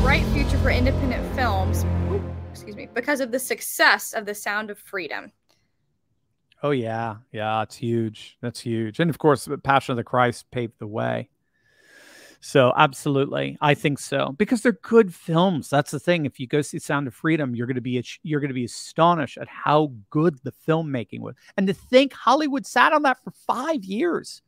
bright future for independent films, excuse me, because of the success of The Sound of Freedom. Oh, yeah. Yeah, it's huge. That's huge. And, of course, The Passion of the Christ paved the way. So, absolutely. I think so. Because they're good films. That's the thing. If you go see Sound of Freedom, you're going to be astonished at how good the filmmaking was. And to think Hollywood sat on that for 5 years.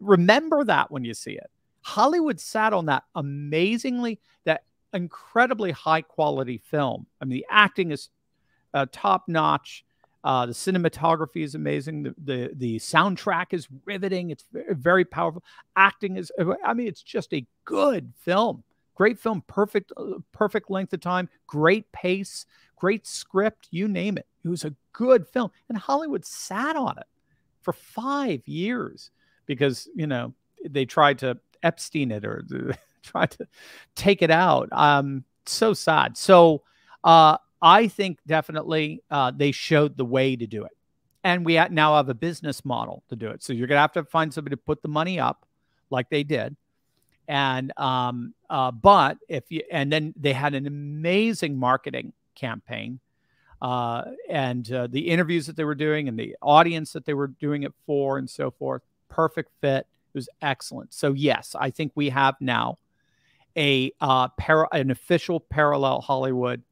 Remember that when you see it. Hollywood sat on that amazingly, that incredibly high-quality film. I mean, the acting is top-notch. The cinematography is amazing. The soundtrack is riveting. It's very powerful. Acting is, I mean, it's just a good film. Great film. Perfect length of time. Great pace. Great script. You name it. It was a good film. And Hollywood sat on it for 5 years because, you know, they tried to Epstein it or tried to take it out. So sad. So, I think definitely they showed the way to do it. And we now have a business model to do it. So you're going to have to find somebody to put the money up like they did. And but if you, and then they had an amazing marketing campaign and the interviews that they were doing and the audience that they were doing it for and so forth. Perfect fit. It was excellent. So, yes, I think we have now an official parallel Hollywood.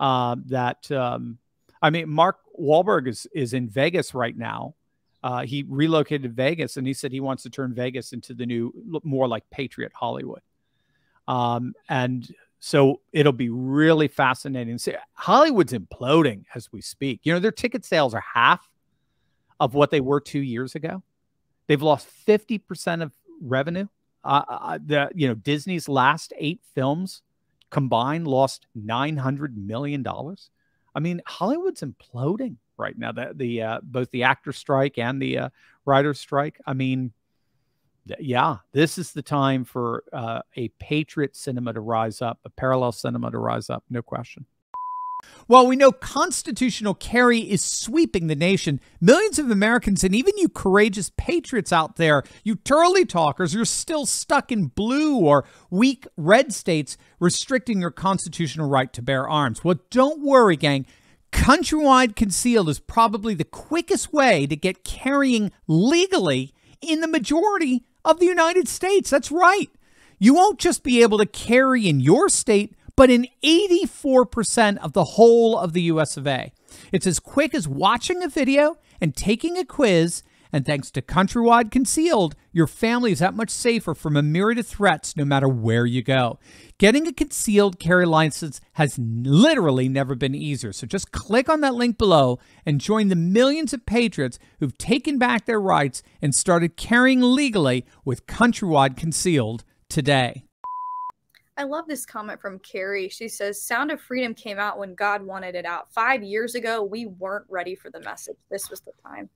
I mean, Mark Wahlberg is in Vegas right now. He relocated to Vegas and he said he wants to turn Vegas into the new, more like Patriot Hollywood. And so it'll be really fascinating. See, Hollywood's imploding as we speak. You know, their ticket sales are half of what they were 2 years ago. They've lost 50% of revenue. You know, Disney's last 8 films combined lost $900 million. I mean, Hollywood's imploding right now. Both the actor strike and the writer strike. I mean, yeah, this is the time for a patriot cinema to rise up, a parallel cinema to rise up, no question. While we know constitutional carry is sweeping the nation, millions of Americans and even you courageous patriots out there, you turley talkers, you're still stuck in blue or weak red states restricting your constitutional right to bear arms. Well, don't worry, gang. Countrywide Concealed is probably the quickest way to get carrying legally in the majority of the United States. That's right. You won't just be able to carry in your state, but in 84% of the whole of the U.S. of A. It's as quick as watching a video and taking a quiz, and thanks to Countrywide Concealed, your family is that much safer from a myriad of threats no matter where you go. Getting a concealed carry license has literally never been easier, so just click on that link below and join the millions of patriots who've taken back their rights and started carrying legally with Countrywide Concealed today. I love this comment from Carrie. She says, Sound of Freedom came out when God wanted it out. 5 years ago, we weren't ready for the message. This was the time.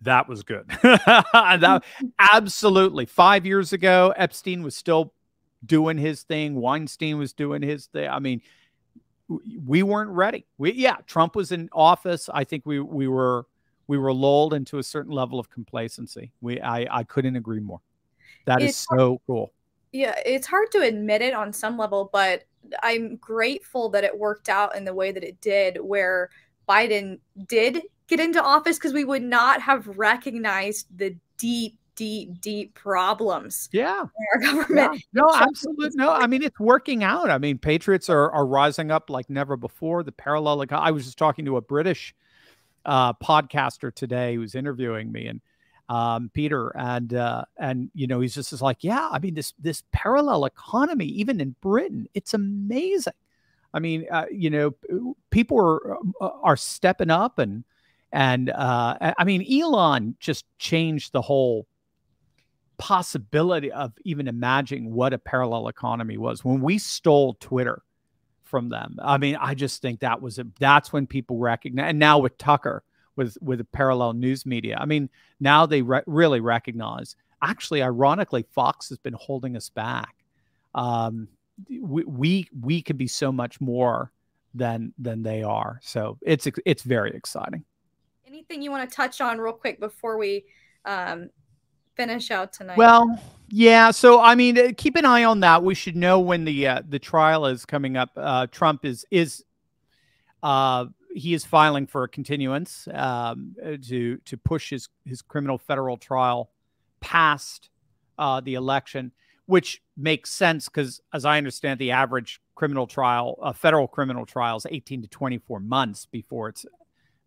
That was good. Absolutely. 5 years ago, Epstein was still doing his thing. Weinstein was doing his thing. I mean, we weren't ready. Yeah, Trump was in office. I think we were lulled into a certain level of complacency. I couldn't agree more. That is so cool. Yeah, it's hard to admit it on some level, but I'm grateful that it worked out in the way that it did, where Biden did get into office, because we would not have recognized the deep, deep, deep problems. Yeah. In our government. Yeah. No, absolutely. No, I mean, it's working out. I mean, patriots are rising up like never before. The parallel, like, I was just talking to a British podcaster today who was interviewing me, and Peter, and you know, he's just like, yeah, I mean, this parallel economy, even in Britain, it's amazing. I mean, you know, people are stepping up, and I mean, Elon just changed the whole possibility of even imagining what a parallel economy was when we stole Twitter from them. I mean, I just think that was that's when people recognize, and now with Tucker, with a parallel news media. I mean, now they really recognize. Actually, ironically, Fox has been holding us back. We could be so much more than they are. So it's very exciting. Anything you want to touch on real quick before we finish out tonight. Well, yeah. So, I mean, keep an eye on that. We should know when the trial is coming up. Trump is filing for a continuance to push his criminal federal trial past the election, which makes sense because, as I understand, the average criminal trial, federal criminal trial, is 18 to 24 months before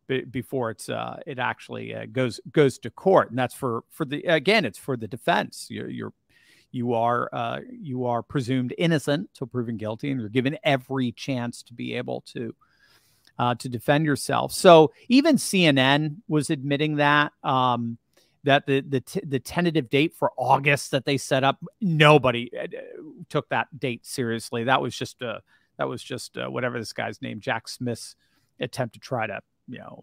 it actually goes to court, and that's for the defense. You are presumed innocent till proven guilty, and you're given every chance to be able to defend yourself. So even CNN was admitting that the tentative date for August that they set up, nobody took that date seriously. That was just whatever this guy's name, Jack Smith's attempt to try to, you know,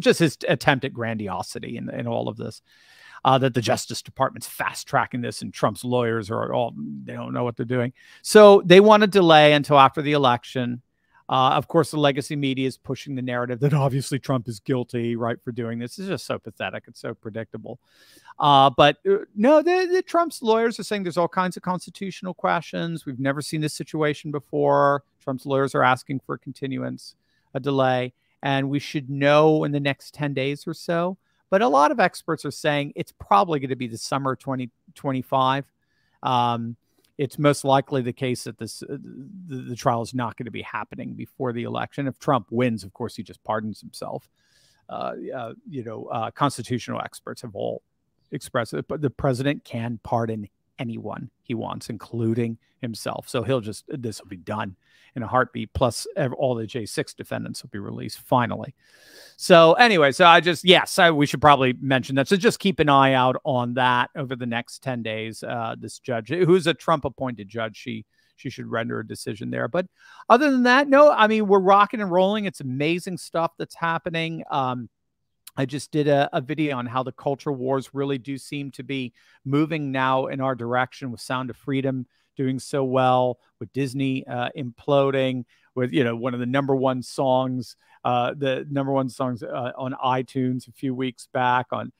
just his attempt at grandiosity in all of this, that the Justice Department's fast tracking this and Trump's lawyers are all, they don't know what they're doing. So they want to delay until after the election. Of course, the legacy media is pushing the narrative that obviously Trump is guilty, right, for doing this. It's just so pathetic. It's so predictable. But no, Trump's lawyers are saying there's all kinds of constitutional questions. We've never seen this situation before. Trump's lawyers are asking for a continuance, a delay, and we should know in the next 10 days or so. But a lot of experts are saying it's probably going to be the summer of 2025. It's most likely the case that the trial is not going to be happening before the election. If Trump wins, of course, he just pardons himself. Constitutional experts have all expressed it, but the president can pardon anyone he wants, including himself. So this will be done in a heartbeat. Plus, all the J6 defendants will be released finally. So anyway, so we should probably mention that. So just keep an eye out on that over the next 10 days. This judge, who's a Trump appointed judge, she should render a decision there. But other than that, no, I mean, we're rocking and rolling. It's amazing stuff that's happening. I just did a video on how the culture wars really do seem to be moving now in our direction, with Sound of Freedom doing so well, with Disney imploding, with, you know, one of the number one songs on iTunes a few weeks back, on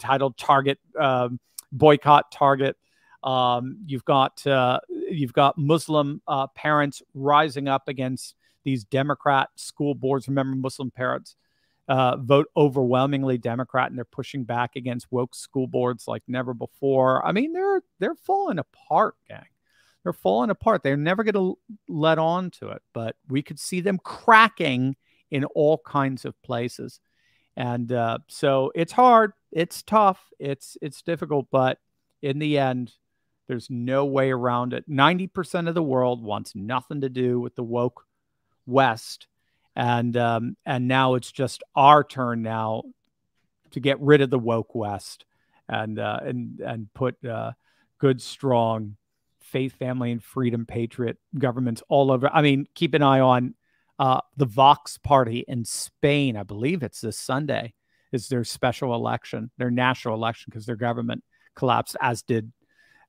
titled Target, boycott Target. You've got Muslim parents rising up against these Democrat school boards. Remember, Muslim parents vote overwhelmingly Democrat, and they're pushing back against woke school boards like never before. I mean, they're falling apart, gang. They're falling apart. They're never going to let on to it, but we could see them cracking in all kinds of places. And so it's hard. It's tough. It's difficult, but in the end, there's no way around it. 90% of the world wants nothing to do with the woke West. And now it's just our turn now to get rid of the woke West and put good, strong faith, family, and freedom patriot governments all over. I mean, keep an eye on the Vox Party in Spain. I believe it's this Sunday is their special election, their national election, because their government collapsed, as did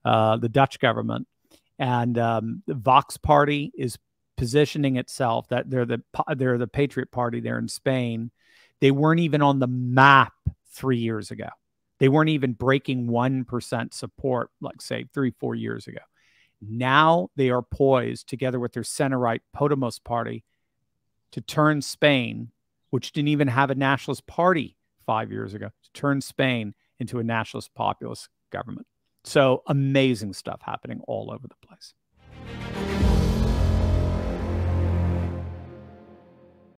the Dutch government. And the Vox Party is positioning itself that they're the Patriot Party there in Spain. They weren't even on the map 3 years ago. They weren't even breaking 1% support, like, say, 3-4 years ago. Now they are poised, together with their center-right Podemos party, to turn Spain, which didn't even have a nationalist party 5 years ago, to turn Spain into a nationalist populist government. So amazing stuff happening all over the place.